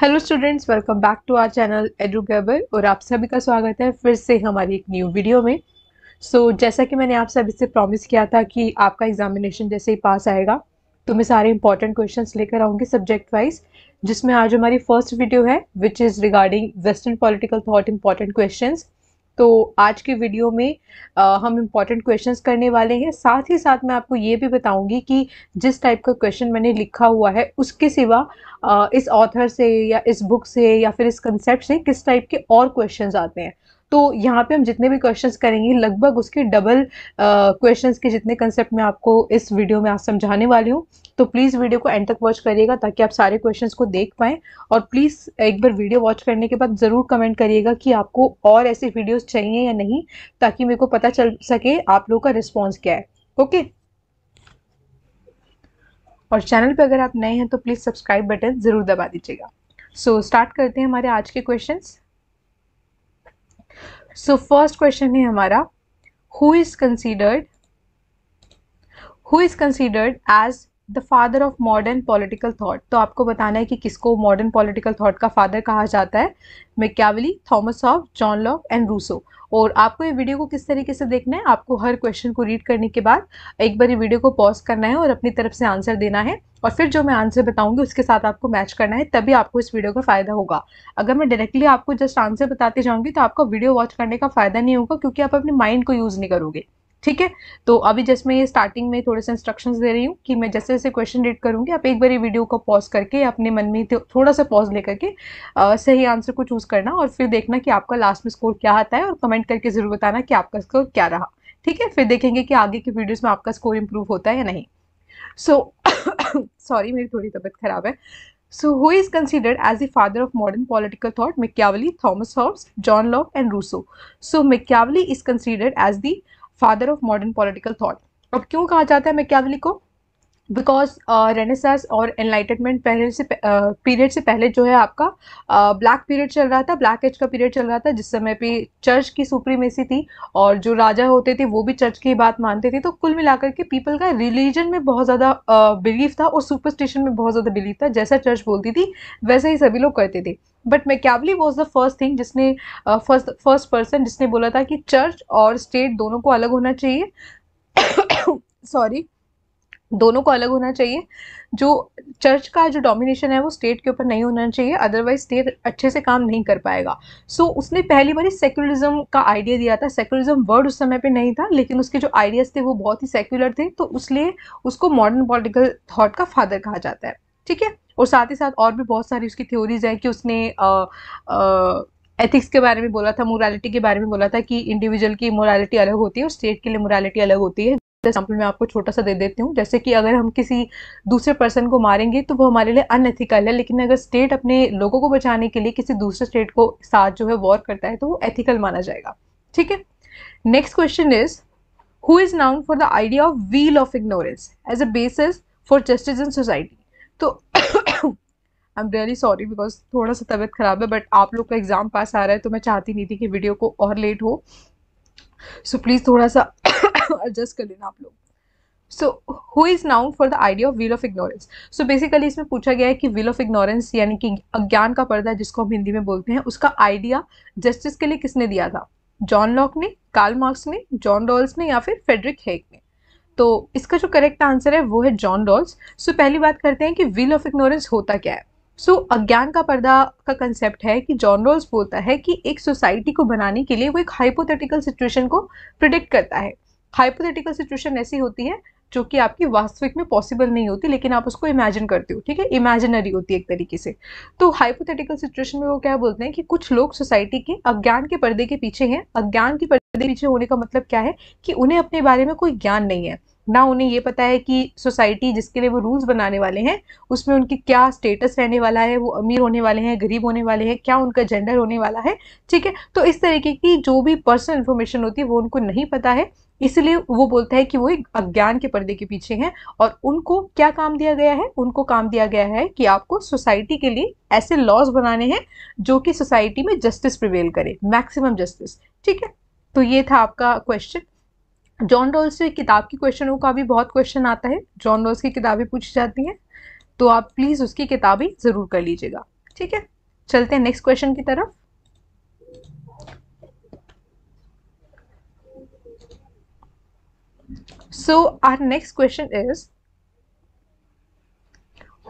Hello students, welcome back to our channel Edugrabber और आप सभी का स्वागत है फिर से हमारी एक न्यू वीडियो में। सो जैसा कि मैंने आप सभी से प्रॉमिस किया था कि आपका एग्जामिनेशन जैसे ही पास आएगा तो मैं सारे इंपॉर्टेंट क्वेश्चंस लेकर आऊँगी सब्जेक्ट वाइज, जिसमें आज हमारी फर्स्ट वीडियो है which is regarding western political thought important questions. तो आज के वीडियो में हम इम्पॉर्टेंट क्वेश्चंस करने वाले हैं। साथ ही साथ मैं आपको ये भी बताऊंगी कि जिस टाइप का क्वेश्चन मैंने लिखा हुआ है उसके सिवा इस ऑथर से या इस बुक से या फिर इस कंसेप्ट से किस टाइप के और क्वेश्चंस आते हैं। तो यहाँ पे हम जितने भी क्वेश्चंस करेंगे लगभग उसके डबल क्वेश्चंस के जितने कंसेप्ट मैं आपको इस वीडियो में आज समझाने वाली हूँ। तो प्लीज़ वीडियो को एंड तक वॉच करिएगा ताकि आप सारे क्वेश्चंस को देख पाएँ। और प्लीज़ एक बार वीडियो वॉच करने के बाद ज़रूर कमेंट करिएगा कि आपको और ऐसे वीडियोज़ चाहिए या नहीं, ताकि मेरे को पता चल सके आप लोगों का रिस्पॉन्स क्या है। ओके, और चैनल पर अगर आप नए हैं तो प्लीज़ सब्सक्राइब बटन ज़रूर दबा दीजिएगा। सो स्टार्ट करते हैं हमारे आज के क्वेश्चंस। सो फर्स्ट क्वेश्चन है हमारा who is considered as the father of modern political thought. तो आपको बताना है कि किसको मॉडर्न पॉलिटिकल थॉट का फादर कहा जाता है। Machiavelli, Thomas Hobbes, John Locke and Rousseau. और आपको ये वीडियो को किस तरीके से देखना है, आपको हर क्वेश्चन को रीड करने के बाद एक बार ये वीडियो को पॉज करना है और अपनी तरफ से आंसर देना है, और फिर जो मैं आंसर बताऊंगी उसके साथ आपको मैच करना है, तभी आपको इस वीडियो का फ़ायदा होगा। अगर मैं डायरेक्टली आपको जस्ट आंसर बताते जाऊँगी तो आपको वीडियो वॉच करने का फ़ायदा नहीं होगा, क्योंकि आप अपने माइंड को यूज़ नहीं करोगे। ठीक है, तो अभी जस्ट मैं ये स्टार्टिंग में थोड़े से इंस्ट्रक्शंस दे रही हूँ कि मैं जैसे जैसे क्वेश्चन रीड करूँगी आप एक बार ये वीडियो को पॉज करके अपने मन में थोड़ा सा पॉज लेकर के सही आंसर को चूज़ करना, और फिर देखना कि आपका लास्ट में स्कोर क्या आता है, और कमेंट करके ज़रूर बताना कि आपका स्कोर क्या रहा। ठीक है, फिर देखेंगे कि आगे के वीडियोज़ में आपका स्कोर इम्प्रूव होता है या नहीं। सो सॉरी, मेरी थोड़ी तबीयत ख़राब है। So who is considered as the father of modern political thought? Machiavelli, Thomas Hobbes, John Locke and Rousseau. So Machiavelli is considered as the father of modern political thought. अब क्यों कहा जाता है मैकियावेली को? बिकॉज रेनेसांस और enlightenment period से पहले जो है आपका ब्लैक पीरियड चल रहा था, ब्लैक एज का पीरियड चल रहा था, जिस समय पे चर्च की सुप्रीमेसी थी और जो राजा होते थे वो भी चर्च की बात मानते थे। तो कुल मिलाकर के पीपल का रिलीजन में बहुत ज़्यादा बिलीव था और सुपरस्टिशन में बहुत ज़्यादा बिलीव था। जैसा चर्च बोलती थी वैसे ही सभी लोग करते थे। But Machiavelli was the first thing जिसने फर्स्ट पर्सन जिसने बोला था कि चर्च और स्टेट दोनों को अलग होना चाहिए। सॉरी, दोनों को अलग होना चाहिए। जो चर्च का जो डोमिनेशन है वो स्टेट के ऊपर नहीं होना चाहिए, अदरवाइज स्टेट अच्छे से काम नहीं कर पाएगा। सो उसने पहली बार सेक्युलरिज्म का आइडिया दिया था। सेक्युलरिज्म वर्ड उस समय पे नहीं था, लेकिन उसके जो आइडियाज़ थे वो बहुत ही सेक्युलर थे, तो इसलिए उसको मॉडर्न पॉलिटिकल थॉट का फादर कहा जाता है। ठीक है, और साथ ही साथ और भी बहुत सारी उसकी थ्योरीज हैं कि उसने एथिक्स के बारे में बोला था, मोरालिटी के बारे में बोला था कि इंडिविजुअल की मोरालिटी अलग होती है और स्टेट के लिए मोरालिटी अलग होती है। एग्जाम्पल मैं आपको छोटा सा दे देती हूँ, जैसे कि अगर हम किसी दूसरे पर्सन को मारेंगे तो वो हमारे लिए अनएथिकल है, लेकिन अगर स्टेट अपने लोगों को बचाने के लिए किसी दूसरे स्टेट को साथ जो है वॉर करता है तो वो एथिकल माना जाएगा। ठीक है, next question is who is known for the idea of wheel of ignorance as a basis for justice in society. तो I am really sorry because थोड़ा सा तबीयत खराब है, बट आप लोग का एग्जाम पास आ रहा है तो मैं चाहती नहीं थी कि वीडियो को और लेट हो। सो प्लीज़ थोड़ा सा एडजस्ट कर लेना आप लोग। So who is known for the idea of wheel of ignorance. So basically इसमें पूछा गया है कि व्हील ऑफ इग्नोरेंस यानी कि अज्ञान का पर्दा जिसको हम हिंदी में बोलते हैं, उसका आइडिया जस्टिस के लिए किसने दिया था? जॉन लॉक ने, कार्ल मार्क्स ने, जॉन रॉल्स ने या फिर फ्रेडरिक हेग ने? तो इसका जो करेक्ट आंसर है वो है जॉन रॉल्स। सो पहली बात करते हैं कि व्हील ऑफ इग्नोरेंस होता क्या है। सो अज्ञान का पर्दा का कंसेप्ट है कि जॉन रॉल्स बोलता है कि एक सोसाइटी को बनाने के लिए वो एक हाइपोथेटिकल सिचुएशन को प्रिडिक्ट करता है। हाइपोथेटिकल सिचुएशन ऐसी होती है जो कि आपकी वास्तविक में पॉसिबल नहीं होती, लेकिन आप उसको इमेजिन करते हो। ठीक है, इमेजिनरी होती है एक तरीके से। तो हाइपोथेटिकल सिचुएशन में वो क्या बोलते हैं कि कुछ लोग सोसाइटी के अज्ञान के पर्दे के पीछे हैं। अज्ञान के पर्दे के पीछे होने का मतलब क्या है कि उन्हें अपने बारे में कोई ज्ञान नहीं है, ना उन्हें ये पता है कि सोसाइटी जिसके लिए वो रूल्स बनाने वाले हैं उसमें उनके क्या स्टेटस रहने वाला है, वो अमीर होने वाले हैं, गरीब होने वाले हैं, क्या उनका जेंडर होने वाला है। ठीक है, तो इस तरीके की जो भी पर्सनल इन्फॉर्मेशन होती है वो उनको नहीं पता है, इसलिए वो बोलता है कि वो एक अज्ञान के पर्दे के पीछे हैं। और उनको क्या काम दिया गया है? उनको काम दिया गया है कि आपको सोसाइटी के लिए ऐसे लॉज बनाने हैं जो कि सोसाइटी में जस्टिस प्रिवेल करे, मैक्सिमम जस्टिस। ठीक है, तो ये था आपका क्वेश्चन। जॉन रॉल्स से किताब की क्वेश्चनों का भी बहुत क्वेश्चन आता है, जॉन रॉल्स की किताबें पूछी जाती हैं। तो आप प्लीज़ उसकी किताबें ज़रूर कर लीजिएगा। ठीक है, चलते हैं नेक्स्ट क्वेश्चन की तरफ। So our next question is,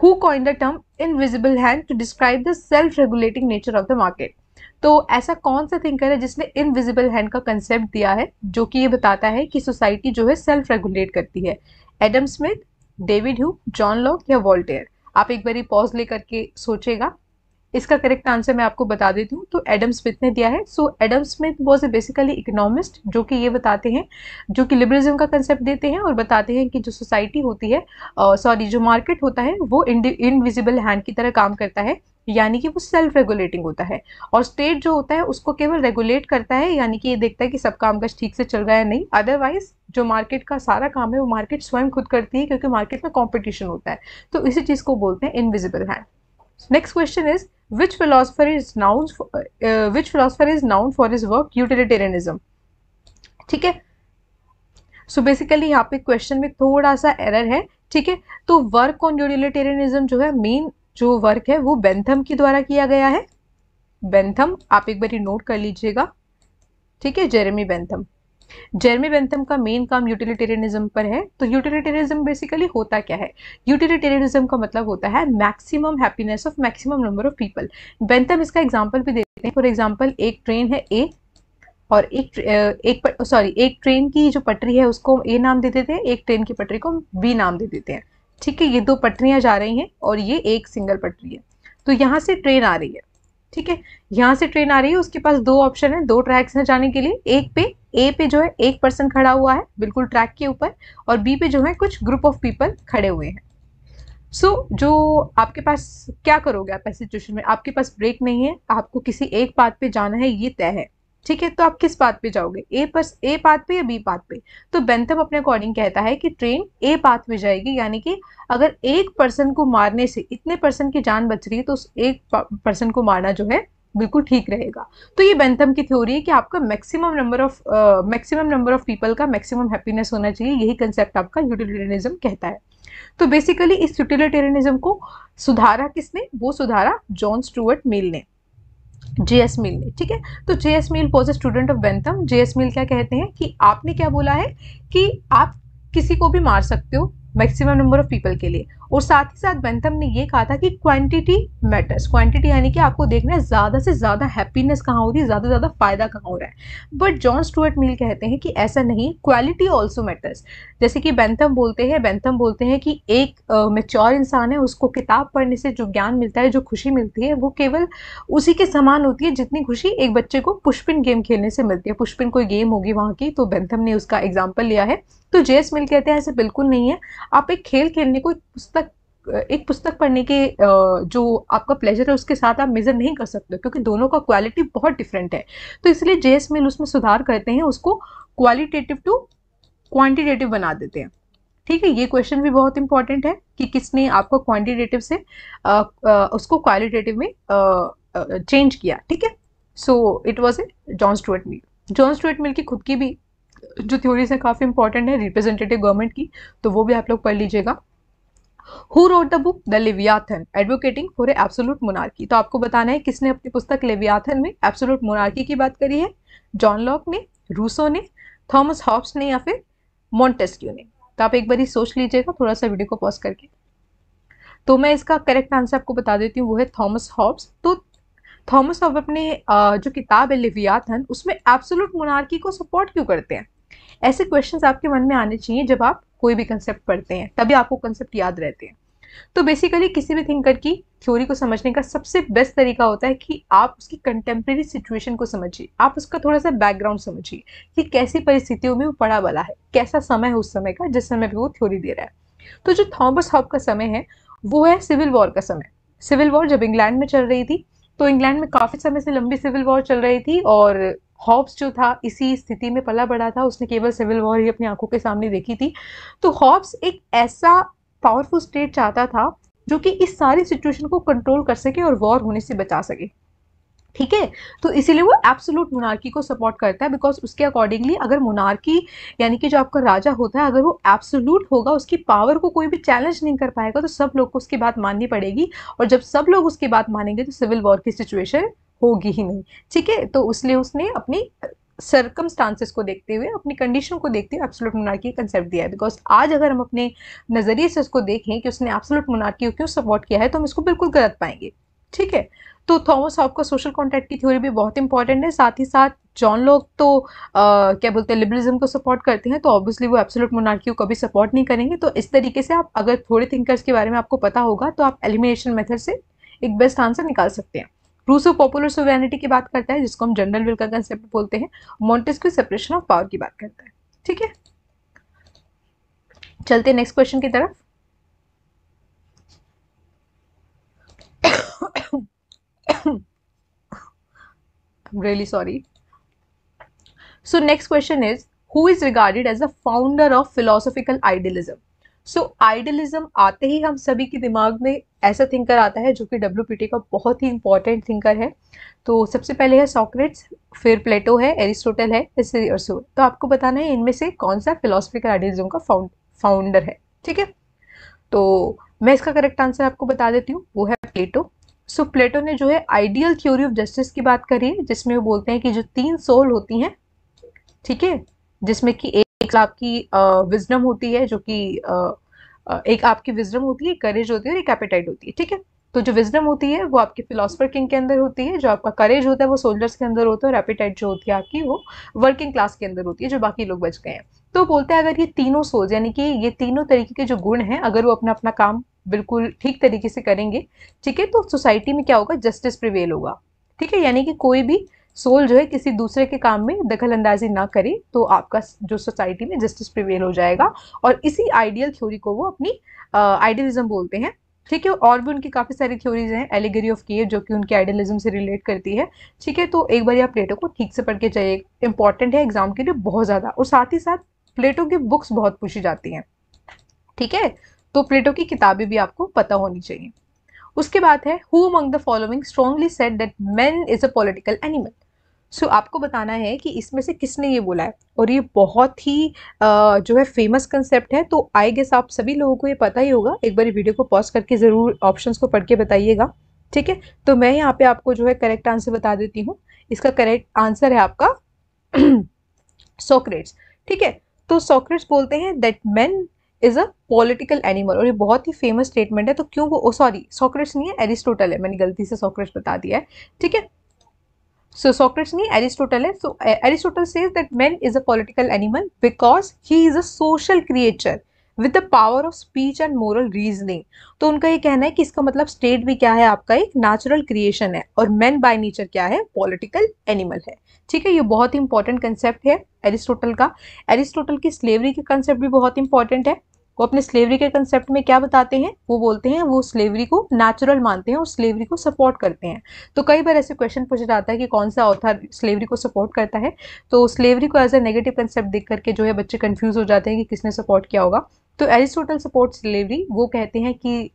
who coined the term invisible hand to describe the self-regulating nature of the market? तो ऐसा कौन सा थिंकर है जिसने invisible hand का कंसेप्ट दिया है, जो कि ये बताता है कि सोसाइटी जो है सेल्फ रेगुलेट करती है? Adam Smith, David Hume, John Locke या वॉल्टेयर? आप एक बार पॉज ले करके सोचेगा। इसका करेक्ट आंसर मैं आपको बता देती हूँ, तो एडम स्मिथ ने दिया है। So Adam Smith was a basically economist, जो कि ये बताते हैं, जो कि लिबरलिज्म का कंसेप्ट देते हैं और बताते हैं कि जो सोसाइटी होती है, जो मार्केट होता है वो इनविजिबल हैंड की तरह काम करता है, यानी कि वो सेल्फ रेगुलेटिंग होता है। और स्टेट जो होता है उसको केवल रेगुलेट करता है, यानी कि ये देखता है कि सब काम काज ठीक से चल रहा है नहीं, अदरवाइज जो मार्केट का सारा काम है वो मार्केट स्वयं खुद करती है, क्योंकि मार्केट में कॉम्पिटिशन होता है। तो इसी चीज़ को बोलते हैं invisible hand. Next question is, which philosopher is known for his work utilitarianism? ठीक है, so basically यहाँ पे क्वेश्चन में थोड़ा सा एरर है। ठीक है, तो वर्क ऑन यूटिलिटेरियनिज्म जो है, मेन जो वर्क है वो बेंथम के द्वारा किया गया है। बेंथम, आप एक बार नोट कर लीजिएगा। ठीक है, जेरेमी बेंथम। जेरेमी बेंथम का मेन काम यूटिलिटेरियनिज्म पर है। तो यूटिलिटेरियनिज्म बेसिकली होता क्या है? यूटिलिटेरियनिज्म का मतलब होता है maximum happiness of maximum number of people. Bentham इसका एग्जांपल भी देते हैं। फॉर एग्जांपल, एक ट्रेन है ए, और एक ट्रेन की जो पटरी है उसको हम ए नाम दे देते हैं, एक ट्रेन की पटरी को हम बी नाम दे देते हैं। ठीक है, ये दो पटरियाँ जा रही हैं और ये एक सिंगल पटरी है। तो यहाँ से ट्रेन आ रही है, ठीक है, यहाँ से ट्रेन आ रही है, उसके पास दो ऑप्शन है, दो ट्रैक्स हैं जाने के लिए। एक पे, ए पे जो है एक पर्सन खड़ा हुआ है बिल्कुल ट्रैक के ऊपर, और बी पे जो है कुछ ग्रुप ऑफ पीपल खड़े हुए हैं। सो जो आपके पास, क्या करोगे आप ऐसी सिचुएशन में? आपके पास ब्रेक नहीं है, आपको किसी एक पाथ पे जाना है, ये तय है। ठीक है, तो आप किस पाथ पे जाओगे, ए पाथ पे या बी पाथ पे? तो बेंथम अपने अकॉर्डिंग कहता है कि ट्रेन ए पाथ में जाएगी, यानी कि अगर एक पर्सन को मारने से इतने पर्सन की जान बच रही है, तो उस एक पर्सन को मारना जो है बिल्कुल ठीक रहेगा। तो ये बेंथम की थ्योरी है कि आपका मैक्सिमम नंबर ऑफ पीपल का मैक्सिमम हैप्पीनेस होना चाहिए। यही कंसेप्ट आपका यूटिलिटेरियनिज्म कहता है। तो बेसिकली इस यूटिलिटेरियनिज्म को सुधारा किसने? वो सुधारा जॉन स्टुअर्ट मिल ने, जेएस मिल ने। ठीक है, तो J S Mill was a student of Bentham. J S Mill क्या कहते हैं कि आपने क्या बोला है कि आप किसी को भी मार सकते हो मैक्सिमम नंबर ऑफ पीपल के लिए, और साथ ही साथ बेंथम ने ये कहा था कि क्वांटिटी मैटर्स। क्वांटिटी यानी कि आपको देखना है ज़्यादा से ज़्यादा हैप्पीनेस कहाँ हो रही है, ज़्यादा से ज़्यादा फ़ायदा कहाँ हो रहा है। बट जॉन स्टुअर्ट मिल कहते हैं कि ऐसा नहीं, क्वालिटी ऑल्सो मैटर्स। जैसे कि बेंथम बोलते हैं कि एक मैच्योर इंसान है, उसको किताब पढ़ने से जो ज्ञान मिलता है, जो खुशी मिलती है, वो केवल उसी के समान होती है जितनी खुशी एक बच्चे को पुष्पिन गेम खेलने से मिलती है। पुष्पिन कोई गेम होगी वहाँ की, तो बेंथम ने उसका एग्जाम्पल लिया है। तो जेएस मिल कहते हैं ऐसा बिल्कुल नहीं है। आप एक खेल खेलने को, एक पुस्तक पढ़ने के जो आपका प्लेजर है उसके साथ आप मेजर नहीं कर सकते, क्योंकि दोनों का क्वालिटी बहुत डिफरेंट है। तो इसलिए जेएस मिल उसमें सुधार करते हैं, उसको क्वालिटेटिव टू क्वांटिटेटिव बना देते हैं। ठीक है, ये क्वेश्चन भी बहुत इंपॉर्टेंट है कि किसने आपको क्वांटिटेटिव से उसको क्वालिटेटिव में चेंज किया। ठीक है, so it was a John Stuart Mill. John Stuart Mill की खुद की भी जो थ्योरीज है काफ़ी इंपॉर्टेंट है, रिप्रेजेंटेटिव गवर्नमेंट की, तो वो भी आप लोग पढ़ लीजिएगा। Who wrote the book the Leviathan advocating for a absolute monarchy? तो आपको बताना है किसने अपनी पुस्तक लेवियाथन में एब्सोलूट मोनार्की की बात करी है। जॉन लॉक ने, रूसो ने, थॉमस हॉब्स ने, या फिर मॉन्टेस्क्यू ने? तो आप एक बार सोच लीजिएगा, थोड़ा सा वीडियो को पॉज करके। तो मैं इसका करेक्ट आंसर आपको बता देती हूँ, वो है थॉमस हॉब्स। तो थॉमस हॉब्स अपने जो किताब है लेवियाथन, उसमें एब्सोलूट मोनार्की को सपोर्ट क्यों करते हैं? ऐसे क्वेश्चंस आपके मन में आने चाहिए जब आप कोई भी कंसेप्ट पढ़ते हैं, तभी आपको कंसेप्ट याद रहते हैं। तो बेसिकली किसी भी थिंकर की थ्योरी को समझने का सबसे बेस्ट तरीका होता है कि आप उसकी कंटेम्प्रेरी सिचुएशन को समझिए, आप उसका थोड़ा सा बैकग्राउंड समझिए कि कैसी परिस्थितियों में वो पड़ा बला है, कैसा समय है उस समय का जिस समय पर वो थ्योरी दे रहा है। तो जो थॉमस हॉब्स का समय है वो है सिविल वॉर का समय। सिविल वॉर जब इंग्लैंड में चल रही थी, तो इंग्लैंड में काफ़ी समय से लंबी सिविल वॉर चल रही थी, और हॉब्स जो था इसी स्थिति में पला बड़ा था, उसने केवल सिविल वॉर ही अपनी आंखों के सामने देखी थी। तो हॉब्स एक ऐसा पावरफुल स्टेट चाहता था जो कि इस सारी सिचुएशन को कंट्रोल कर सके और वॉर होने से बचा सके। ठीक है, तो इसीलिए वो एब्सोल्यूट मोनार्की को सपोर्ट करता है, बिकॉज उसके अकॉर्डिंगली अगर मोनार्की यानी कि जो आपका राजा होता है अगर वो एब्सोल्यूट होगा, उसकी पावर को कोई भी चैलेंज नहीं कर पाएगा, तो सब लोग को उसकी बात माननी पड़ेगी, और जब सब लोग उसकी बात मानेंगे तो सिविल वॉर की सिचुएशन होगी ही नहीं। ठीक है, तो इसलिए उसने अपनी सर्कमस्टांसेस को देखते हुए, अपनी कंडीशन को देखते हुए एब्सोल्यूट मोनार्की का कंसेप्ट दिया है। बिकॉज आज अगर हम अपने नज़रिए से उसको देखें कि उसने एब्सोल्यूट मोनार्की को क्यों सपोर्ट किया है, तो हम इसको बिल्कुल गलत पाएंगे। ठीक है, तो थॉमस हॉब का सोशल कॉन्ट्रैक्ट की थ्योरी भी बहुत इंपॉर्टेंट है, साथ ही साथ जॉन लॉक तो क्या बोलते हैं, लिबरलिज्म को सपोर्ट करते हैं, तो ऑब्वियसली वो एब्सोल्यूट मोनार्की को कभी सपोर्ट नहीं करेंगे। तो इस तरीके से आप अगर थोड़े थिंकर्स के बारे में आपको पता होगा तो आप एलिमिनेशन मेथड से एक बेस्ट आंसर निकाल सकते हैं। रूसो पॉपुलर सोवरेनिटी की बात करता है, जिसको हम जनरल विल का कंसेप्ट बोलते हैं। मॉन्टेस्क्यू सेपरेशन ऑफ पावर की बात करता है। ठीक है, चलते नेक्स्ट क्वेश्चन की तरफ। I'm really sorry. So next question is, who is regarded as the founder of philosophical idealism? So idealism आते ही हम सभी के दिमाग में ऐसा थिंकर आता है जो कि WPT का बहुत ही इंपॉर्टेंट थिंकर है। तो सबसे पहले है सोक्रेट्स, फिर प्लेटो है, एरिस्टोटल है, इससे रसो। तो आपको बताना है इनमें से कौन सा फिलोसफिकल आइडियलिज्म का फाउंडर है। ठीक है, तो मैं इसका करेक्ट आंसर आपको बता देती हूँ, वो है प्लेटो। सो प्लेटो ने जो है आइडियल थ्योरी ऑफ जस्टिस की बात करी है, जिसमें वो बोलते हैं कि जो 3 सोल होती हैं, ठीक है, जिसमें कि एक आपकी विजडम होती है, जो कि एक आपकी विजडम होती है, करेज होती है और एक एपेटाइट होती है। ठीक है, तो जो विजडम होती है वो आपके फिलोसफर किंग के अंदर होती है, जो आपका करेज होता है वो सोल्जर्स के अंदर होता है, और एपेटाइट जो होती है आपकी वो वर्किंग क्लास के अंदर होती है, जो बाकी लोग बच गए हैं। तो बोलते हैं अगर ये तीनों सोल्स यानी कि ये तीनों तरीके के जो गुण हैं, अगर वो अपना अपना काम बिल्कुल ठीक तरीके से करेंगे, ठीक है, तो सोसाइटी में क्या होगा, जस्टिस प्रिवेल होगा। ठीक है, यानी कि कोई भी सोल जो है किसी दूसरे के काम में दखल अंदाजी ना करे, तो आपका जो सोसाइटी में जस्टिस प्रिवेल हो जाएगा। और इसी आइडियल थ्योरी को वो अपनी आइडियलिज्म बोलते हैं। ठीक है, और भी उनकी काफ़ी सारी थ्योरीज हैं, एलिगरी ऑफ केव जो कि उनके आइडियलिज्म से रिलेट करती है। ठीक है, तो एक बार आप प्लेटो को ठीक से पढ़ के जाइए, इंपॉर्टेंट है एग्जाम के लिए बहुत ज़्यादा, और साथ ही साथ प्लेटो की बुक्स बहुत पूछी जाती हैं। ठीक है, तो प्लेटो की किताबें भी आपको पता होनी चाहिए। उसके बाद है, who among the following strongly said that man is a political animal. So आपको बताना है कि इसमें से किसने ये बोला है, और ये बहुत ही जो है फेमस कंसेप्ट है, तो आई गेस आप सभी लोगों को ये पता ही होगा। एक बार वीडियो को पॉज करके ज़रूर ऑप्शंस को पढ़ के बताइएगा। ठीक है, तो मैं यहाँ पे आपको जो है करेक्ट आंसर बता देती हूँ। इसका करेक्ट आंसर है आपका सोक्रेट्स। ठीक है, तो सोक्रेट्स बोलते हैं that man is a political animal, और ये बहुत ही फेमस स्टेटमेंट है। तो क्यों वो सॉरी सोक्रेट्स नहीं है, एरिस्टोटल है, मैंने गलती से सोक्रेट्स बता दिया है। ठीक है, सो सोक्रेट्स नहीं, एरिस्टोटल है। So Aristotle says that man is a political animal because he is a social creature with the power of speech and moral reasoning. तो उनका ये कहना है कि इसका मतलब स्टेट भी क्या है, आपका एक नेचुरल क्रिएशन है, और मैन बाय नेचर क्या है, पॉलिटिकल एनिमल है। ठीक है, ये बहुत ही इंपॉर्टेंट कंसेप्ट है एरिस्टोटल का। एरिस्टोटल की स्लेवरी के कंसेप्ट भी बहुत इंपॉर्टेंट है। वो अपने स्लेवरी के कंसेप्ट में क्या बताते हैं, वो बोलते हैं वो स्लेवरी को नेचुरल मानते हैं और स्लेवरी को सपोर्ट करते हैं। तो कई बार ऐसे क्वेश्चन पूछा जाता है कि कौन सा ऑथर स्लेवरी को सपोर्ट करता है, तो स्लेवरी को एज ए नेगेटिव कंसेप्ट देख करके जो है बच्चे कंफ्यूज हो जाते हैं कि किसने सपोर्ट किया होगा। तो एरिस्टोटल सपोर्ट स्लेवरी। वो कहते हैं कि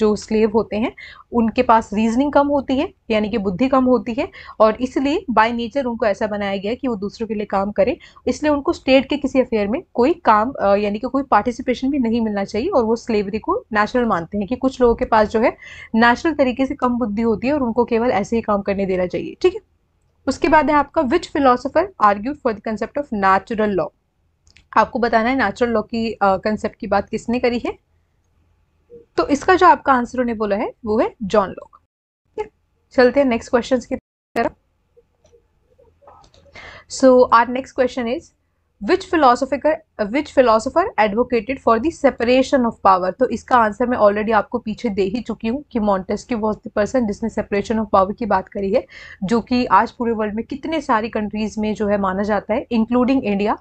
जो स्लेव होते हैं उनके पास रीजनिंग कम होती है, यानी कि बुद्धि कम होती है, और इसलिए बाय नेचर उनको ऐसा बनाया गया कि वो दूसरों के लिए काम करें, इसलिए उनको स्टेट के किसी अफेयर में कोई काम यानी कि कोई पार्टिसिपेशन भी नहीं मिलना चाहिए। और वो स्लेवरी को नेचुरल मानते हैं कि कुछ लोगों के पास जो है नेचुरल तरीके से कम बुद्धि होती है और उनको केवल ऐसे ही काम करने देना चाहिए। ठीक है, उसके बाद है आपका which philosopher argued for the concept of natural law. आपको बताना है नेचुरल लॉ की कंसेप्ट की बात किसने करी है, तो इसका जो आपका आंसर उन्हें बोला है वो है जॉन लॉक। चलते हैं नेक्स्ट क्वेश्चन की तरफ। So our next question is which philosopher advocated for the separation of power. तो इसका आंसर मैं ऑलरेडी आपको पीछे दे ही चुकी हूँ कि मॉन्टेस्क्यू वाज द पर्सन जिसने सेपरेशन ऑफ पावर की बात करी है, जो कि आज पूरे वर्ल्ड में कितने सारी कंट्रीज में जो है माना जाता है, इंक्लूडिंग इंडिया।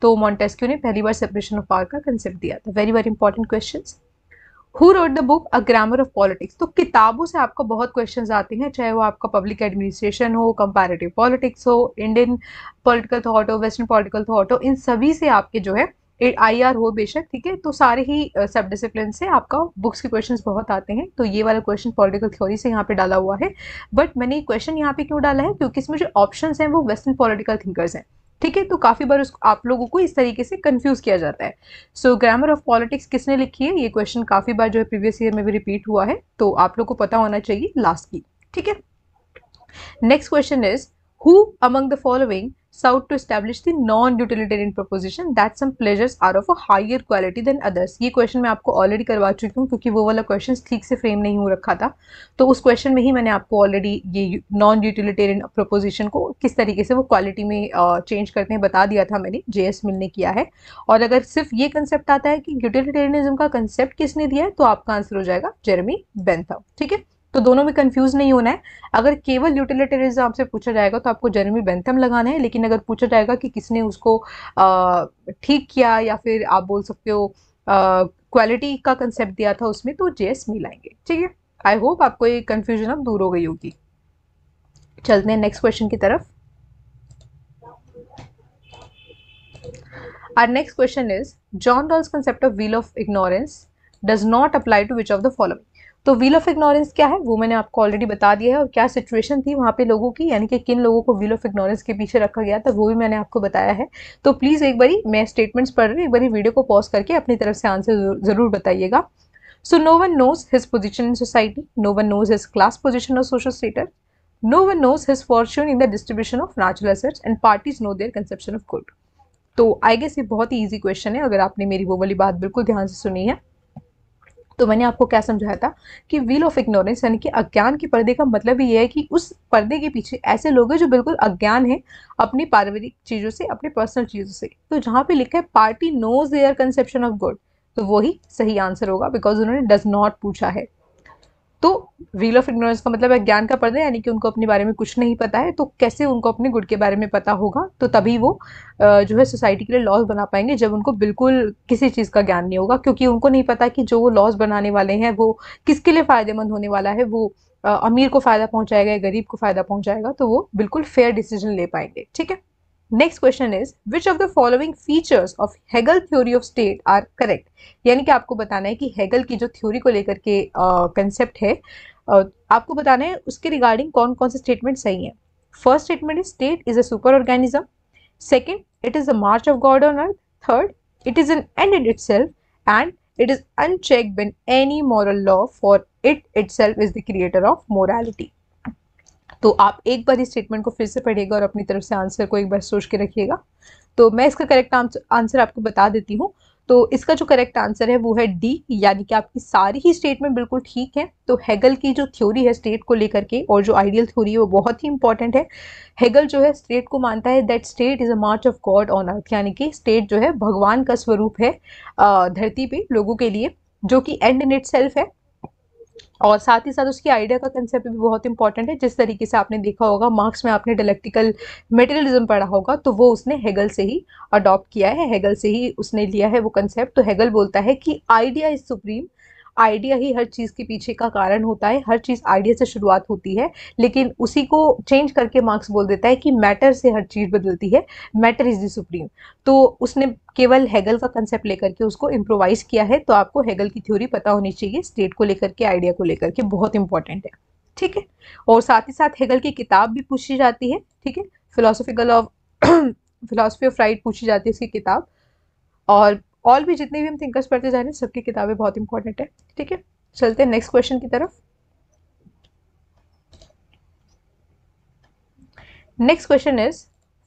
तो मॉन्टेस्क्यू ने पहली बार सेपरेशन ऑफ पावर का कंसेप्ट दिया था। Very very important questions. Who wrote the book a grammar of politics. तो किताबों से आपको बहुत क्वेश्चंस आते हैं, चाहे वो आपका पब्लिक एडमिनिस्ट्रेशन हो, कंपैरेटिव पॉलिटिक्स हो, इंडियन पॉलिटिकल थॉट हो, वेस्टर्न पॉलिटिकल थॉट हो, इन सभी से आपके जो है IR हो बेशक, ठीक है। तो सारे ही सब डिसिप्लिन से आपका बुक्स के क्वेश्चंस बहुत आते हैं। तो ये वाला क्वेश्चन पॉलिटिकल थ्योरी से यहाँ पे डाला हुआ है, बट मैंने क्वेश्चन यहाँ पे क्यों डाला है, क्योंकि इसमें जो ऑप्शंस हैं वो वेस्टर्न पॉलिटिकल थिंकर्स हैं, ठीक है। तो काफ़ी बार उसको आप लोगों को इस तरीके से कंफ्यूज किया जाता है। सो ग्रामर ऑफ पॉलिटिक्स किसने लिखी है, ये क्वेश्चन काफ़ी बार जो है प्रीवियस ईयर में भी रिपीट हुआ है, तो आप लोग को पता होना चाहिए लास्ट की, ठीक है। Next question is Who among the following sought to establish the non-utilitarian proposition that some pleasures are of a higher quality than others? ये क्वेश्चन मैं आपको ऑलरेडी करवा चुकी हूँ, क्योंकि वो वाला क्वेश्चन ठीक से फ्रेम नहीं हो रखा था। तो उस क्वेश्चन में ही मैंने आपको ऑलरेडी ये नॉन यूटिलिटेरियन प्रोपोजिशन को किस तरीके से वो क्वालिटी में चेंज करते हैं बता दिया था मैंने, JS मिल ने किया है। और अगर सिर्फ ये कंसेप्ट आता है कि यूटिलिटेरियनिज्म का कंसेप्ट किसने दिया है, तो आपका आंसर हो जाएगा जेरेमी बेंथम, ठीक है। तो दोनों में कंफ्यूज नहीं होना है। अगर केवल यूटिलिटेरियनिज्म आपसे पूछा जाएगा तो आपको जेरेमी बेंथम लगाना है, लेकिन अगर पूछा जाएगा कि किसने उसको ठीक किया या फिर आप बोल सकते हो क्वालिटी का कंसेप्ट दिया था उसमें, तो JS मिल आएंगे, ठीक है। आई होप आपको ये कंफ्यूजन अब दूर हो गई होगी। चलते हैं नेक्स्ट क्वेश्चन की तरफ। Our next question is John Rawls concept of wheel of ignorance does not apply to which of the following. तो व्हील ऑफ इग्नोरेंस क्या है वो मैंने आपको ऑलरेडी बता दिया है, और क्या सिचुएशन थी वहाँ पे लोगों की, यानी कि किन लोगों को व्हील ऑफ इग्नोरेंस के पीछे रखा गया था, वो भी मैंने आपको बताया है। तो प्लीज़ एक बारी मैं स्टेटमेंट्स पढ़ रही हूँ, एक बारी वीडियो को पॉज करके अपनी तरफ से आंसर ज़रूर बताइएगा। So no one knows his position in society, no one knows his class position और social status, no one knows his fortune in the distribution of natural assets and parties know their conception of good. तो I guess ये बहुत ही easy question है, अगर आपने मेरी वो वाली बात बिल्कुल ध्यान से सुनी है। तो मैंने आपको क्या समझाया था कि व्हील ऑफ इग्नोरेंस यानी कि अज्ञान के पर्दे का मतलब ये है कि उस पर्दे के पीछे ऐसे लोग हैं जो बिल्कुल अज्ञान हैं अपनी पारिवारिक चीज़ों से, अपने पर्सनल चीज़ों से। तो जहाँ पे लिखा है party knows their conception of good, तो वही सही आंसर होगा, बिकॉज उन्होंने डज नॉट पूछा है। तो व्हील ऑफ इग्नोरेंस का मतलब है ज्ञान का पर्दा, यानी कि उनको अपने बारे में कुछ नहीं पता है। तो कैसे उनको अपने गुड के बारे में पता होगा, तो तभी वो जो है सोसाइटी के लिए लॉज बना पाएंगे जब उनको बिल्कुल किसी चीज़ का ज्ञान नहीं होगा, क्योंकि उनको नहीं पता कि जो वो लॉज बनाने वाले हैं वो किसके लिए फ़ायदेमंद होने वाला है, वो अमीर को फ़ायदा पहुँचाएगा या गरीब को फ़ायदा पहुँचाएगा, तो वो बिल्कुल फेयर डिसीजन ले पाएंगे, ठीक है। Next question is which of the following features of Hegel theory of state are correct, यानी कि आपको बताना है कि हेगल की जो थ्योरी को लेकर के कंसेप्ट है, आपको बताना है उसके रिगार्डिंग कौन कौन से स्टेटमेंट सही हैं। First statement is state is a super organism, second it is the march of God on earth, third it is an end in itself and it is unchecked by any moral law for it itself is the creator of morality. तो आप एक बार इस statement को फिर से पढ़िएगा और अपनी तरफ से आंसर को एक बार सोच के रखिएगा। तो मैं इसका करेक्ट आंसर आपको बता देती हूँ। तो इसका जो करेक्ट आंसर है वो है डी, यानी कि आपकी सारी ही स्टेटमेंट बिल्कुल ठीक है। तो हेगल की जो थ्योरी है स्टेट को लेकर के और जो आइडियल थ्योरी है वो बहुत ही इंपॉर्टेंट है। हेगल जो है स्टेट को मानता है that state is a march of God on earth, यानी कि स्टेट जो है भगवान का स्वरूप है धरती पे लोगों के लिए, जो कि एंड इन इटसेल्फ है। और साथ ही साथ उसकी आइडिया का कंसेप्ट भी बहुत इंपॉर्टेंट है। जिस तरीके से आपने देखा होगा मार्क्स में आपने डायलेक्टिकल मटेरियलिज्म पढ़ा होगा, तो वो उसने हेगल से ही अडॉप्ट किया है, हेगल से ही उसने लिया है वो कंसेप्ट। तो हेगल बोलता है कि आइडिया इज सुप्रीम, आइडिया ही हर चीज़ के पीछे का कारण होता है, हर चीज़ आइडिया से शुरुआत होती है। लेकिन उसी को चेंज करके मार्क्स बोल देता है कि मैटर से हर चीज़ बदलती है, मैटर इज़ द सुप्रीम। तो उसने केवल हेगल का कंसेप्ट लेकर के उसको इम्प्रोवाइज़ किया है। तो आपको हेगल की थ्योरी पता होनी चाहिए स्टेट को लेकर के, आइडिया को लेकर के, बहुत इंपॉर्टेंट है, ठीक है। और साथ ही साथ हेगल की किताब भी पूछी जाती है, ठीक है, फिलॉसफी ऑफ राइट पूछी जाती है उसकी किताब। और ऑल भी जितने भी हम थिंकर्स पढ़ते जा रहे हैं सबकी किताबें बहुत इंपॉर्टेंट है, ठीक है। चलते हैं नेक्स्ट क्वेश्चन की तरफ। Next question is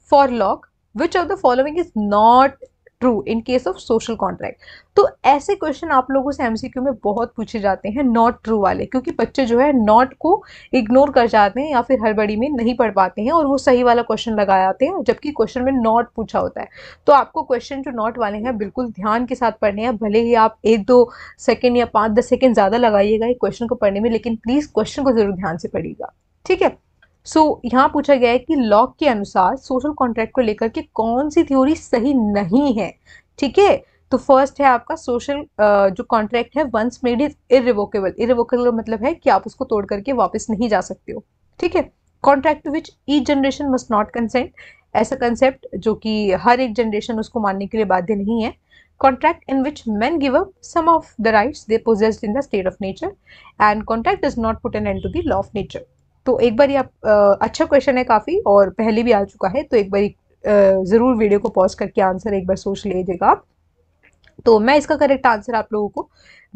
for Locke which of the following is not true in case of social contract. तो ऐसे क्वेश्चन आप लोगों से MCQ में बहुत पूछे जाते हैं, नॉट ट्रू वाले, क्योंकि बच्चे जो है नॉट को इग्नोर कर जाते हैं या फिर हड़बड़ी में नहीं पढ़ पाते हैं और वो सही वाला क्वेश्चन लगा आते हैं, जबकि क्वेश्चन में नॉट पूछा होता है। तो आपको क्वेश्चन जो नॉट वाले हैं बिल्कुल ध्यान के साथ पढ़ने हैं, भले ही आप 1-2 सेकेंड या 5-10 सेकेंड ज़्यादा लगाइएगा एक क्वेश्चन को पढ़ने में, लेकिन प्लीज़ क्वेश्चन को ज़रूर ध्यान से पढ़िएगा, ठीक है। सो यहाँ पूछा गया है कि लॉक के अनुसार सोशल कॉन्ट्रैक्ट को लेकर के कौन सी थ्योरी सही नहीं है, ठीक है। तो फर्स्ट है आपका सोशल जो कॉन्ट्रैक्ट है once made is irrevocable, irrevocable मतलब है कि आप उसको तोड़ करके वापस नहीं जा सकते हो, ठीक है। Contract to which each generation must not consent, ऐसा कंसेप्ट जो कि हर एक जनरेशन उसको मानने के लिए बाध्य नहीं है। contract in which men give up some of the rights they possessed in the state of nature, and contract does not put an end to the law of nature. तो एक बार ये आप अच्छा क्वेश्चन है काफ़ी और पहले भी आ चुका है, तो एक बार ज़रूर वीडियो को पॉज करके आंसर एक बार सोच लीजिएगा आप। तो मैं इसका करेक्ट आंसर आप लोगों को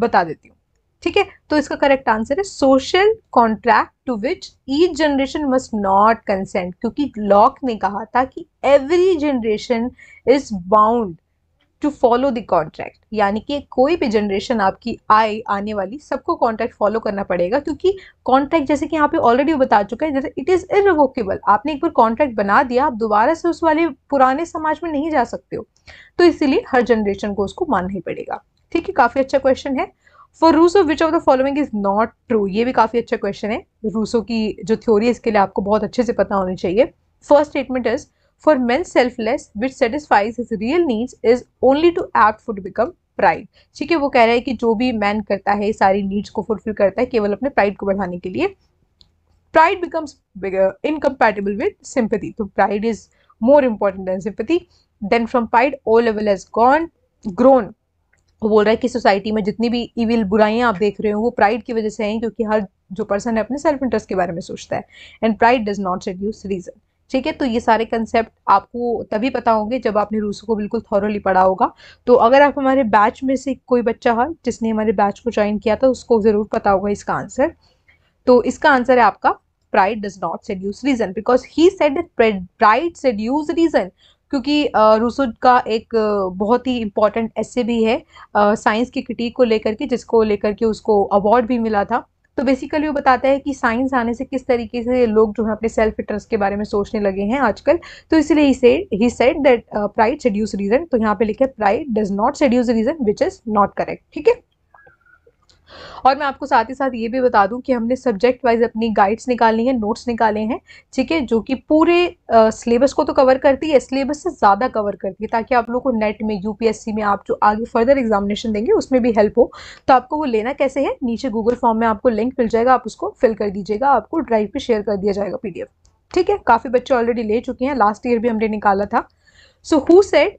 बता देती हूँ, ठीक है। तो इसका करेक्ट आंसर है social contract to which each generation must not consent, क्योंकि लॉक ने कहा था कि every generation is bound to follow the contract, यानी कि कोई भी जनरेशन आपकी आने वाली सबको कॉन्ट्रैक्ट फॉलो करना पड़ेगा, क्योंकि कॉन्ट्रैक्ट जैसे कि यहाँ पे ऑलरेडी बता चुका है, जैसे इट इज़ इरिवोकेबल। आपने एक बार कॉन्ट्रैक्ट बना दिया, आप दोबारा से उस वाले पुराने समाज में नहीं जा सकते हो, तो इसीलिए हर जनरेशन को उसको मानना ही पड़ेगा, ठीक है। काफ़ी अच्छा क्वेश्चन है। For Rousseau which of the following is not true, ये भी काफ़ी अच्छा क्वेश्चन है। रूसो की जो थ्योरी है इसके लिए आपको बहुत अच्छे से पता होनी चाहिए। First statement is for men selfless which satisfies his real needs is only too apt for to become pride, ठीक है। वो कह रहा है कि जो भी मैन करता है सारी नीड्स को फुलफिल करता है केवल अपने प्राइड को बढ़ाने के लिए। Pride becomes incompatible with sympathy, तो pride is more important than sympathy. Then from pride all level has grown, वो बोल रहा है कि सोसाइटी में जितनी भी इविल बुराइयां आप देख रहे हो वो प्राइड की वजह से हैं, क्योंकि हर जो पर्सन है अपने सेल्फ इंटरेस्ट के बारे में सोचता है, and pride does not reduce reason, ठीक है। तो ये सारे कंसेप्ट आपको तभी पता होंगे जब आपने रूसो को बिल्कुल थॉरली पढ़ा होगा। तो अगर आप हमारे बैच में से कोई बच्चा है जिसने हमारे बैच को ज्वाइन किया था उसको ज़रूर पता होगा इसका आंसर। तो इसका आंसर है आपका pride does not seduce reason, because he said that pride seduces reason, क्योंकि रूसो का एक बहुत ही इम्पॉर्टेंट एसे भी है साइंस की क्रिटिक को लेकर के, जिसको लेकर के उसको अवार्ड भी मिला था। तो बेसिकली वो बताता है कि साइंस आने से किस तरीके से लोग जो है अपने सेल्फ इंटरेस्ट के बारे में सोचने लगे हैं आजकल, तो इसलिए he said that pride seduces reason. तो यहाँ पे लिखे pride does not seduce reason which is not correct, ठीक है। और मैं आपको साथ ही साथ ये भी बता दूं कि हमने सब्जेक्ट वाइज अपनी गाइड्स निकाली हैं, नोट्स निकाले हैं, ठीक है, जो कि पूरे सिलेबस को तो कवर करती है, सिलेबस से ज़्यादा कवर करती है, ताकि आप लोगों को नेट में यूपीएससी में आप जो आगे फर्दर एग्जामिनेशन देंगे उसमें भी हेल्प हो। तो आपको वो लेना कैसे है, नीचे गूगल फॉर्म में आपको लिंक मिल जाएगा, आप उसको फिल कर दीजिएगा, आपको ड्राइव पर शेयर कर दिया जाएगा PDF, ठीक है। काफ़ी बच्चे ऑलरेडी ले चुके हैं, लास्ट ईयर भी हमने निकाला था। So who said,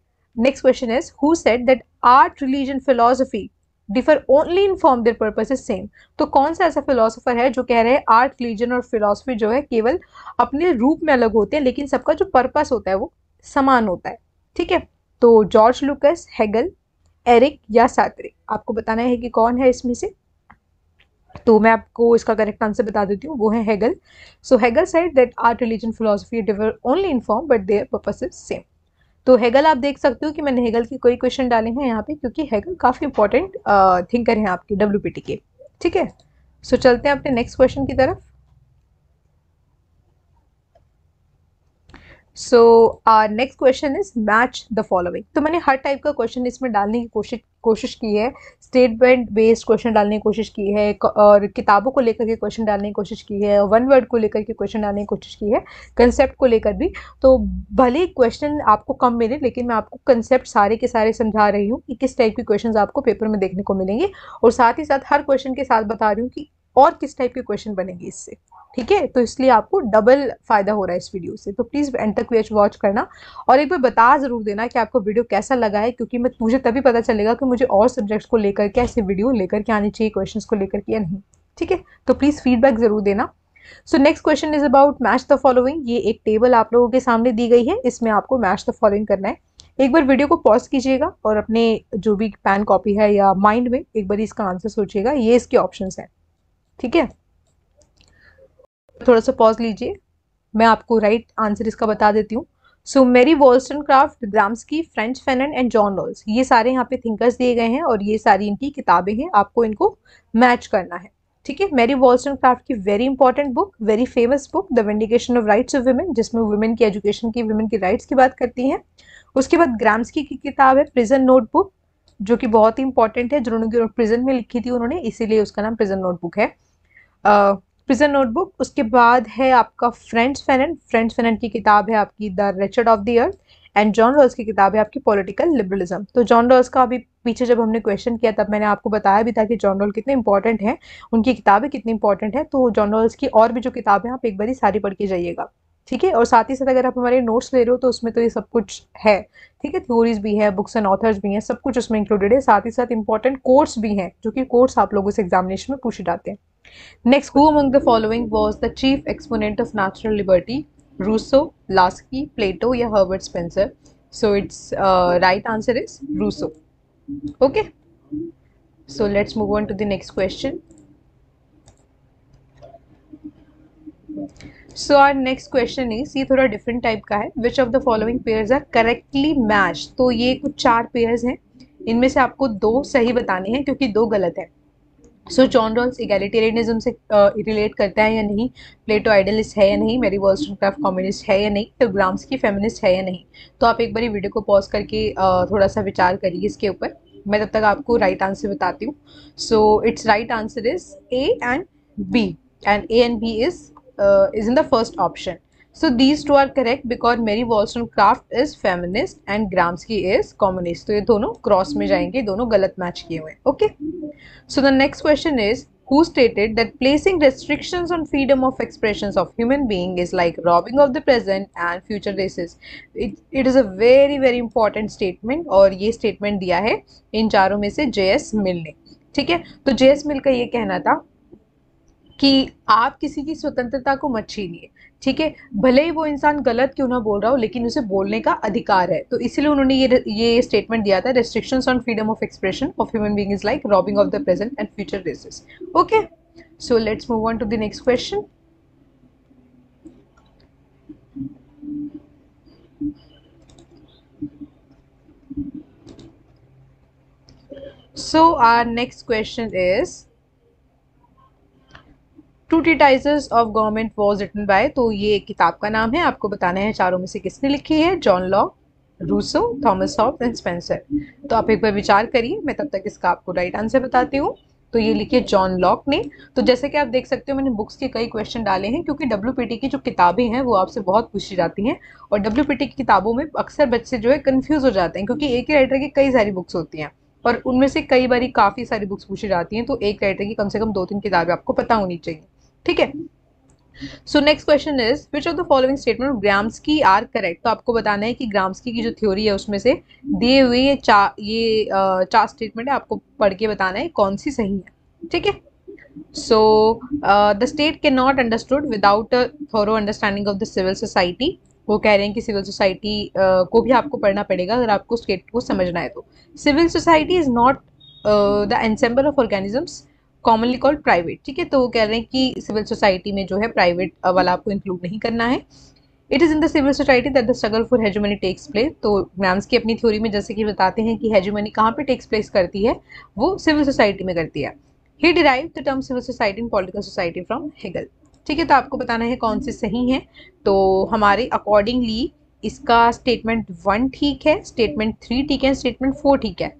next question is who said that art religion philosophy differ only in form, their purpose is same. तो कौन सा ऐसा फिलोसोफर है जो कह रहे हैं आर्ट रिलीजन और फिलोसफी जो है केवल अपने रूप में अलग होते हैं लेकिन सबका जो पर्पस होता है वो समान होता है, ठीक है। तो जॉर्ज लुकस, हेगल, एरिक या सातरे, आपको बताना है कि कौन है इसमें से। तो मैं आपको इसका करेक्ट आंसर बता देती हूँ, वो है Hegel. So Hegel said that art religion philosophy differ only in form but their purpose is same. तो हेगल, आप देख सकते हो कि मैंने हेगल के कोई क्वेश्चन डाले हैं यहाँ पे, क्योंकि हेगल काफ़ी इंपॉर्टेंट थिंकर हैं आपके WPT के, ठीक है। सो चलते हैं अपने नेक्स्ट क्वेश्चन की तरफ। So next question is match the following. तो मैंने हर टाइप का क्वेश्चन इसमें डालने की कोशिश की है, स्टेटमेंट बेस्ड क्वेश्चन डालने की कोशिश की है, और किताबों को लेकर के क्वेश्चन डालने की कोशिश की है, वन वर्ड को लेकर के क्वेश्चन डालने की कोशिश की है, कंसेप्ट को लेकर भी। तो भले क्वेश्चन आपको कम मिले लेकिन मैं आपको कंसेप्ट सारे के सारे समझा रही हूँ कि किस टाइप के क्वेश्चन आपको पेपर में देखने को मिलेंगे, और साथ ही साथ हर क्वेश्चन के साथ बता रही हूँ कि और किस टाइप के क्वेश्चन बनेंगे इससे, ठीक है। तो इसलिए आपको डबल फायदा हो रहा है इस वीडियो से। तो प्लीज़ एंड तक वॉच करना और एक बार बता ज़रूर देना कि आपको वीडियो कैसा लगा है, क्योंकि मुझे तभी पता चलेगा कि मुझे और सब्जेक्ट्स को लेकर के ऐसे वीडियो लेकर के आनी चाहिए, क्वेश्चंस को लेकर के या नहीं, ठीक है। तो प्लीज़ फीडबैक ज़रूर देना। So next question is about match the following. ये एक टेबल आप लोगों के सामने दी गई है, इसमें आपको मैच द फॉलोइंग करना है। एक बार वीडियो को पॉज कीजिएगा और अपने जो भी पेन कॉपी है या माइंड में एक बार इसका आंसर सोचिएगा, ये इसके ऑप्शंस हैं, ठीक है। थोड़ा सा पॉज लीजिए, मैं आपको राइट आंसर इसका बता देती हूँ। So Mary Wollstonecraft, Gramsci, French Fanon and John Rawls, ये सारे यहाँ पे थिंकर्स दिए गए हैं और ये सारी इनकी किताबें हैं, आपको इनको मैच करना है, ठीक है। मैरी वॉल्स्टनक्राफ्ट की very important book, very famous book, the vindication of rights of women, जिसमें वुमेन की एजुकेशन की, वुमेन की राइट्स की बात करती हैं। उसके बाद ग्राम्स्की की किताब है प्रिजन नोटबुक, जो कि बहुत ही इंपॉर्टेंट है, जिन्होंने प्रिजन में लिखी थी उन्होंने, इसीलिए उसका नाम प्रिजन नोटबुक है, प्रिजन नोटबुक। उसके बाद है आपका फ्रेंच फैनन की किताब है आपकी the wretched of the earth, and John Rawls की किताब है आपकी पॉलिटिकल लिबरलिज्म। तो जॉन रॉल्स का अभी पीछे जब हमने क्वेश्चन किया तब मैंने आपको बताया भी था कि जॉन रॉल्स कितने इंपॉर्टेंट हैं, उनकी किताबें कितनी इंपॉर्टेंट हैं। तो जॉन रॉल्स की और भी जो किताबें हैं आप एक बार ही सारी पढ़ के जाइएगा, ठीक है। और साथ ही साथ अगर आप हमारे नोट्स ले रहे हो तो उसमें तो ये सब कुछ है, ठीक है, थ्योरीज भी है, बुक्स एंड ऑथर्स भी हैं, सब कुछ उसमें इंक्लूडेड है। साथ ही साथ इंपॉर्टेंट कोर्स भी हैं, जो कि कोर्स आप लोगों से एग्जामिनेशन में पूछे जाते हैं। Next, who among the following was the chief exponent of natural liberty? Rousseau, Laski, Plato या Herbert Spencer? So its right answer is Rousseau. Okay, so let's move on to the next question. So our next question is, ये थोड़ा different type का है। Which of the following pairs are correctly match? तो ये कुछ चार pairs हैं, इनमें से आपको दो सही बताने हैं क्योंकि दो गलत हैं। सो जॉन रॉल्स इगैलिटेरियनिज्म से रिलेट करता है या नहीं, प्लेटो आइडियलिस्ट है या नहीं, मैरी वॉल्स्टोनक्राफ्ट कम्युनिस्ट है या नहीं, तो ग्राम्स्की फेमिनिस्ट है या नहीं। तो आप एक बार वीडियो को पॉज करके थोड़ा सा विचार करिए इसके ऊपर। मैं तब तक आपको राइट आंसर बताती हूँ। So its right answer is A and B, and A and B is in the first option. So these two are correct because Mary Wollstonecraft is feminist and Gramsci is communist. तो ये दोनों cross में जाएंगे, दोनों गलत match किए हुए हैं। Okay. So the next question is, who stated that placing restrictions on freedom of expressions of human being is like robbing of the present and future races? It is a very, very important statement और ये statement दिया है इन चारों में से J.S. Mill ने, ठीक है। तो J.S. Mill का ये कहना था कि आप किसी की स्वतंत्रता को मत छीनिए, ठीक है, भले ही वो इंसान गलत क्यों ना बोल रहा हो, लेकिन उसे बोलने का अधिकार है। तो इसीलिए उन्होंने ये स्टेटमेंट दिया था, restrictions on freedom of expression of human being is like robbing of the present and future races. Okay, so let's move on to the next question. So our next question is, two treatises of government was written by? तो ये किताब का नाम है, आपको बताना है चारों में से किसने लिखी है, John Locke, Rousseau, Thomas Hobbes and Spencer. तो आप एक बार विचार करिए, मैं तब तक इसका आपको राइट आंसर बताती हूँ। तो ये लिखिए जॉन लॉक ने। तो जैसे कि आप देख सकते हो, मैंने बुक्स के कई क्वेश्चन डाले हैं क्योंकि WPT की जो किताबें हैं वो आपसे बहुत पूछी जाती हैं, और WPT की किताबों में अक्सर बच्चे जो है कन्फ्यूज़ हो जाते हैं क्योंकि एक ही राइटर की कई सारी बुक्स होती हैं और उनमें से कई बारी काफ़ी सारी बुक्स पूछी जाती हैं। तो एक राइटर की कम से कम 2-3 किताबें आपको पता होनी चाहिए, ठीक है। So next question is, which of the following statement of Gramsci are correct? तो आपको बताना है कि ग्राम्स्की की जो थ्योरी है उसमें से दिए हुए ये चार स्टेटमेंट है, आपको पढ़ के बताना है कौन सी सही है, ठीक है। So the state can not understood without a thorough understanding of the civil society. वो कह रहे हैं कि सिविल सोसाइटी को भी आपको पढ़ना पड़ेगा अगर आपको स्टेट को समझना है तो। Civil society is not the ensemble of organisms commonly called private, ठीक है। तो वो कह रहे हैं कि सिविल सोसाइटी में जो है प्राइवेट वाला आपको इंक्लूड नहीं करना है। It is in the civil society that the struggle for hegemony takes place. तो ग्राम्स्की अपनी थ्योरी में जैसे कि बताते हैं कि हेजेमनी कहाँ पे टेक्स प्लेस करती है, वो सिविल सोसाइटी में करती है। He derive the term civil society and political society from Hegel, ठीक है। तो आपको बताना है कौन से सही हैं। तो हमारे अकॉर्डिंगली इसका स्टेटमेंट 1 ठीक है, स्टेटमेंट 3 ठीक है, स्टेटमेंट 4 ठीक है।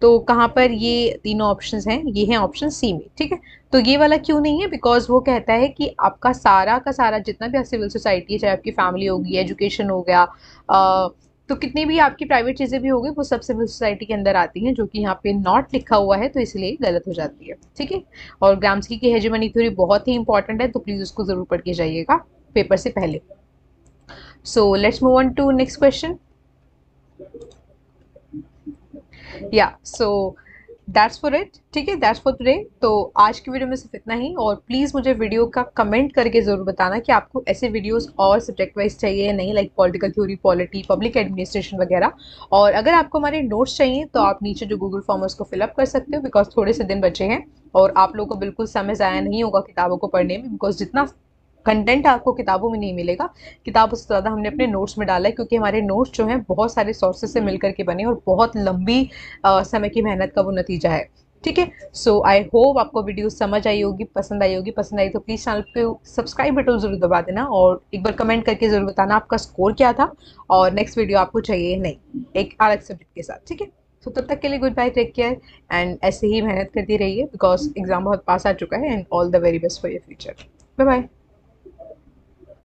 तो कहाँ पर ये तीनों ऑप्शंस हैं, ये हैं ऑप्शन सी में, ठीक है। तो ये वाला क्यों नहीं है? बिकॉज वो कहता है कि आपका सारा का सारा जितना भी सिविल सोसाइटी है, चाहे आपकी फैमिली होगी, एजुकेशन हो गया, तो कितनी भी आपकी प्राइवेट चीज़ें भी होगी, वो सब सिविल सोसाइटी के अंदर आती हैं, जो कि यहाँ पे नॉट लिखा हुआ है, तो इसलिए गलत हो जाती है, ठीक है। और ग्राम्स्की की हेजेमनी थ्योरी बहुत ही इंपॉर्टेंट है, तो प्लीज़ उसको ज़रूर पढ़ के जाइएगा पेपर से पहले। So let's move on to next question. या, सो दैट्स फॉर इट, ठीक है, दैट्स फॉर टुडे। तो आज की वीडियो में सिर्फ इतना ही, और प्लीज़ मुझे वीडियो का कमेंट करके ज़रूर बताना कि आपको ऐसे वीडियोस और सब्जेक्ट वाइज चाहिए या नहीं, like political theory, polity, public administration वगैरह। और अगर आपको हमारे नोट्स चाहिए तो आप नीचे जो गूगल फॉर्म है उसको फिलअप कर सकते हो, बिकॉज थोड़े से दिन बचे हैं और आप लोगों को बिल्कुल समय ज़ाया नहीं होगा किताबों को पढ़ने में, बिकॉज जितना कंटेंट आपको किताबों में नहीं मिलेगा, किताबों से ज़्यादा हमने अपने नोट्स में डाला है, क्योंकि हमारे नोट्स जो हैं बहुत सारे सोर्सेज से मिलकर के बने और बहुत लंबी समय की मेहनत का वो नतीजा है, ठीक है। सो आई होप आपको वीडियो समझ आई होगी, पसंद आई होगी। पसंद आई तो प्लीज़ चैनल पे सब्सक्राइब बटन ज़रूर दबा देना, और एक बार कमेंट करके ज़रूर बताना आपका स्कोर क्या था और नेक्स्ट वीडियो आपको चाहिए नहीं एक अलग सब्जेक्ट के साथ, ठीक है। तो तब तक के लिए good bye, take care, and ऐसे ही मेहनत करती रहिए बिकॉज एग्ज़ाम बहुत पास आ चुका है, and all the very best for your future. Bye bye.